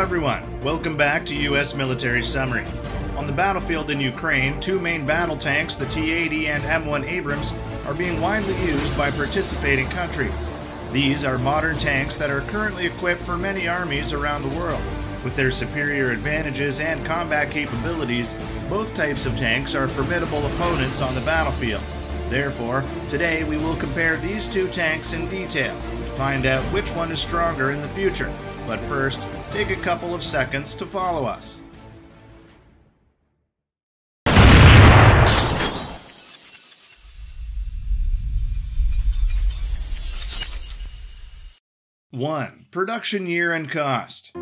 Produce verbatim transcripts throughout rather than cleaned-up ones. everyone, welcome back to U S Military Summary. On the battlefield in Ukraine, two main battle tanks, the T eighty and M one Abrams, are being widely used by participating countries. These are modern tanks that are currently equipped for many armies around the world. With their superior advantages and combat capabilities, both types of tanks are formidable opponents on the battlefield. Therefore, today we will compare these two tanks in detail to find out which one is stronger in the future. But first, take a couple of seconds to follow us. one. Production year and cost.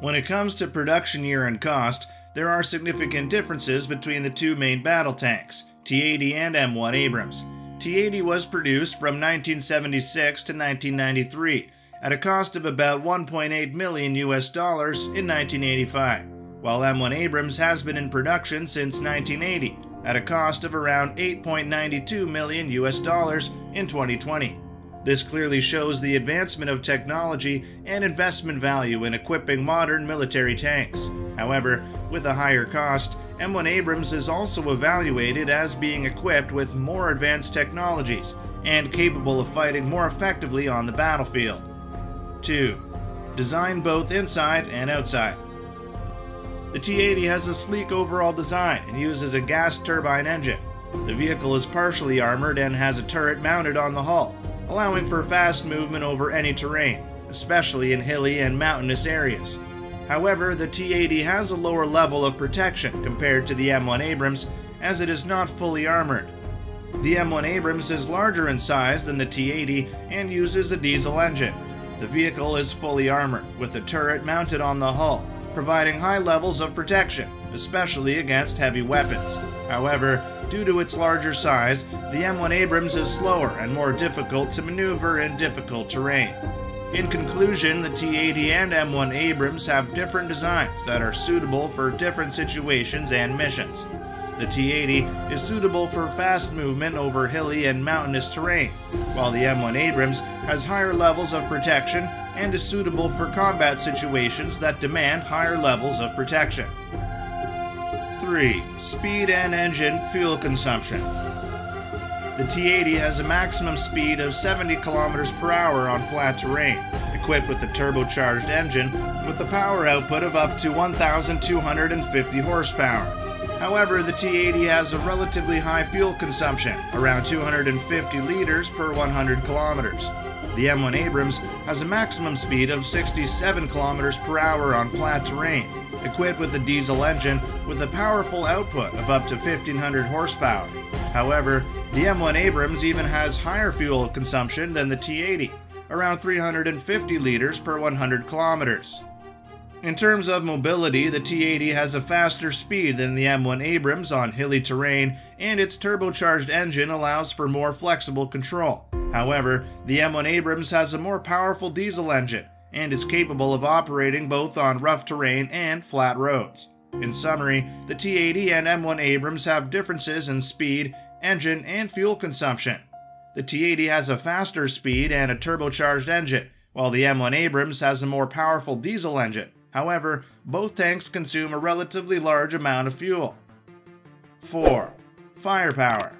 When it comes to production year and cost, there are significant differences between the two main battle tanks, T eighty and M one Abrams. T eighty was produced from nineteen seventy-six to nineteen ninety-three at a cost of about one point eight million U S dollars in nineteen eighty-five, while M one Abrams has been in production since nineteen eighty at a cost of around eight point nine two million U S dollars in twenty twenty. This clearly shows the advancement of technology and investment value in equipping modern military tanks. However, with a higher cost, M one Abrams is also evaluated as being equipped with more advanced technologies and capable of fighting more effectively on the battlefield. two. Design both inside and outside. The T eighty has a sleek overall design and uses a gas turbine engine. The vehicle is partially armored and has a turret mounted on the hull, allowing for fast movement over any terrain, especially in hilly and mountainous areas. However, the T eighty has a lower level of protection compared to the M one Abrams, as it is not fully armored. The M one Abrams is larger in size than the T eighty and uses a diesel engine. The vehicle is fully armored, with a turret mounted on the hull, providing high levels of protection, especially against heavy weapons. However, due to its larger size, the M one Abrams is slower and more difficult to maneuver in difficult terrain. In conclusion, the T eighty and M one Abrams have different designs that are suitable for different situations and missions. The T eighty is suitable for fast movement over hilly and mountainous terrain, while the M one Abrams has higher levels of protection and is suitable for combat situations that demand higher levels of protection. three. Speed and engine fuel consumption. The T eighty has a maximum speed of seventy kilometers per hour on flat terrain, equipped with a turbocharged engine with a power output of up to one thousand two hundred fifty horsepower. However, the T eighty has a relatively high fuel consumption, around two hundred fifty liters per one hundred kilometers. The M one Abrams has a maximum speed of sixty-seven kilometers per hour on flat terrain, equipped with a diesel engine with a powerful output of up to fifteen hundred horsepower. However, the M one Abrams even has higher fuel consumption than the T eighty, around three hundred fifty liters per one hundred kilometers. In terms of mobility, the T eighty has a faster speed than the M one Abrams on hilly terrain, and its turbocharged engine allows for more flexible control. However, the M one Abrams has a more powerful diesel engine and is capable of operating both on rough terrain and flat roads. In summary, the T eighty and M one Abrams have differences in speed, engine, and fuel consumption. The T eighty has a faster speed and a turbocharged engine, while the M one Abrams has a more powerful diesel engine. However, both tanks consume a relatively large amount of fuel. four. Firepower.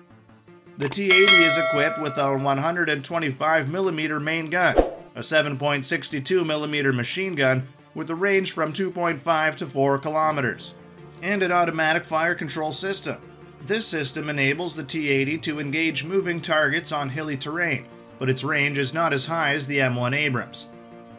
The T eighty is equipped with a one hundred twenty-five millimeter main gun, a seven point six two millimeter machine gun with a range from two point five to four kilometers, and an automatic fire control system. This system enables the T eighty to engage moving targets on hilly terrain, but its range is not as high as the M one Abrams.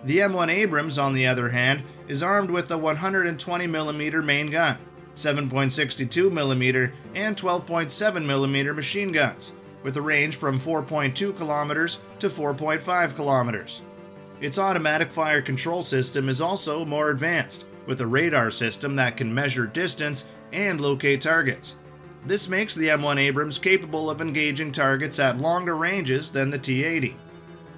The M one Abrams, on the other hand, is armed with a one hundred twenty millimeter main gun, seven point six two millimeter and twelve point seven millimeter machine guns, with a range from four point two kilometers to four point five kilometers. Its automatic fire control system is also more advanced, with a radar system that can measure distance and locate targets. This makes the M one Abrams capable of engaging targets at longer ranges than the T eighty.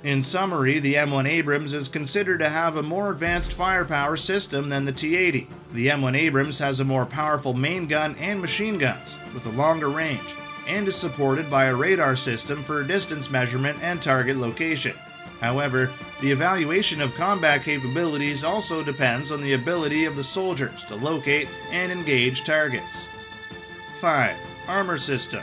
In summary, the M one Abrams is considered to have a more advanced firepower system than the T eighty. The M one Abrams has a more powerful main gun and machine guns, with a longer range, and is supported by a radar system for distance measurement and target location. However, the evaluation of combat capabilities also depends on the ability of the soldiers to locate and engage targets. five. Armor system.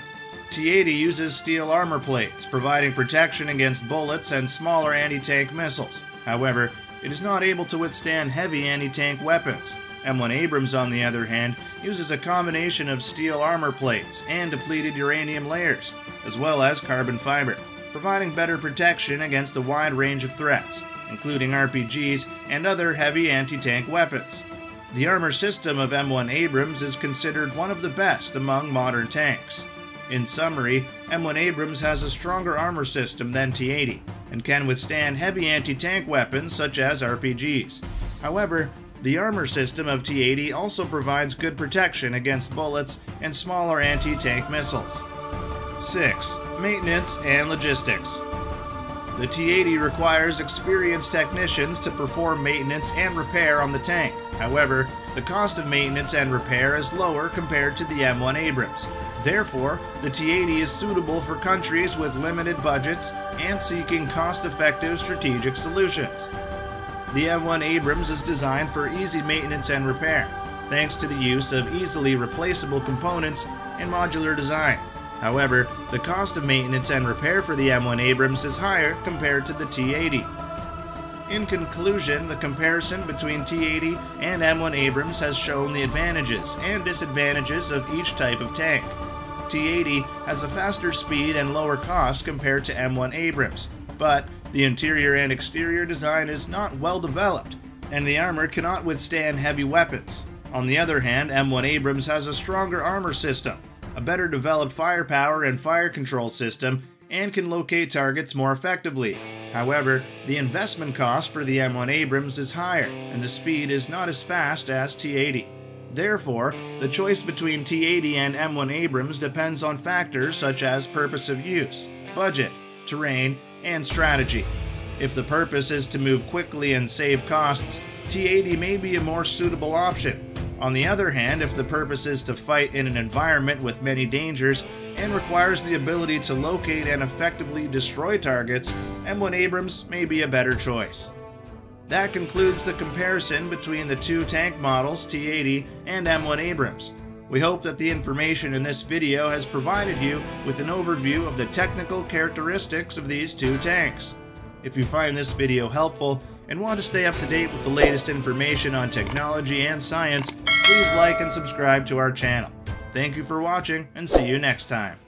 T eighty uses steel armor plates, providing protection against bullets and smaller anti-tank missiles. However, it is not able to withstand heavy anti-tank weapons. M one Abrams, on the other hand, uses a combination of steel armor plates and depleted uranium layers, as well as carbon fiber, providing better protection against a wide range of threats, including R P Gs and other heavy anti-tank weapons. The armor system of M one Abrams is considered one of the best among modern tanks. In summary, M one Abrams has a stronger armor system than T eighty, and can withstand heavy anti-tank weapons such as R P Gs. However, the armor system of T eighty also provides good protection against bullets and smaller anti-tank missiles. six. Maintenance and logistics. The T eighty requires experienced technicians to perform maintenance and repair on the tank. However, the cost of maintenance and repair is lower compared to the M one Abrams. Therefore, the T eighty is suitable for countries with limited budgets and seeking cost-effective strategic solutions. The M one Abrams is designed for easy maintenance and repair, thanks to the use of easily replaceable components and modular design. However, the cost of maintenance and repair for the M one Abrams is higher compared to the T eighty. In conclusion, the comparison between T eighty and M one Abrams has shown the advantages and disadvantages of each type of tank. T eighty has a faster speed and lower cost compared to M one Abrams, but the interior and exterior design is not well developed, and the armor cannot withstand heavy weapons. On the other hand, M one Abrams has a stronger armor system, a better developed firepower and fire control system, and can locate targets more effectively. However, the investment cost for the M one Abrams is higher, and the speed is not as fast as T eighty. Therefore, the choice between T eighty and M one Abrams depends on factors such as purpose of use, budget, terrain, and strategy. If the purpose is to move quickly and save costs, T eighty may be a more suitable option. On the other hand, if the purpose is to fight in an environment with many dangers and requires the ability to locate and effectively destroy targets, M one Abrams may be a better choice. That concludes the comparison between the two tank models, T eighty and M one Abrams. We hope that the information in this video has provided you with an overview of the technical characteristics of these two tanks. If you find this video helpful and want to stay up to date with the latest information on technology and science, please like and subscribe to our channel. Thank you for watching, and see you next time.